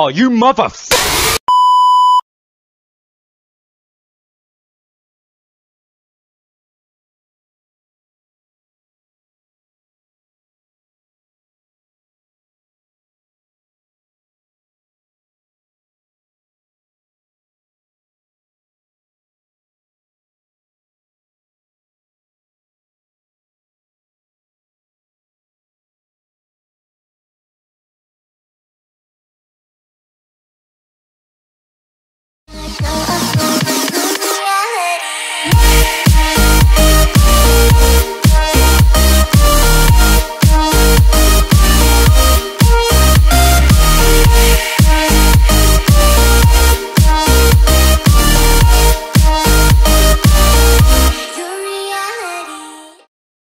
Oh, you motherfucker!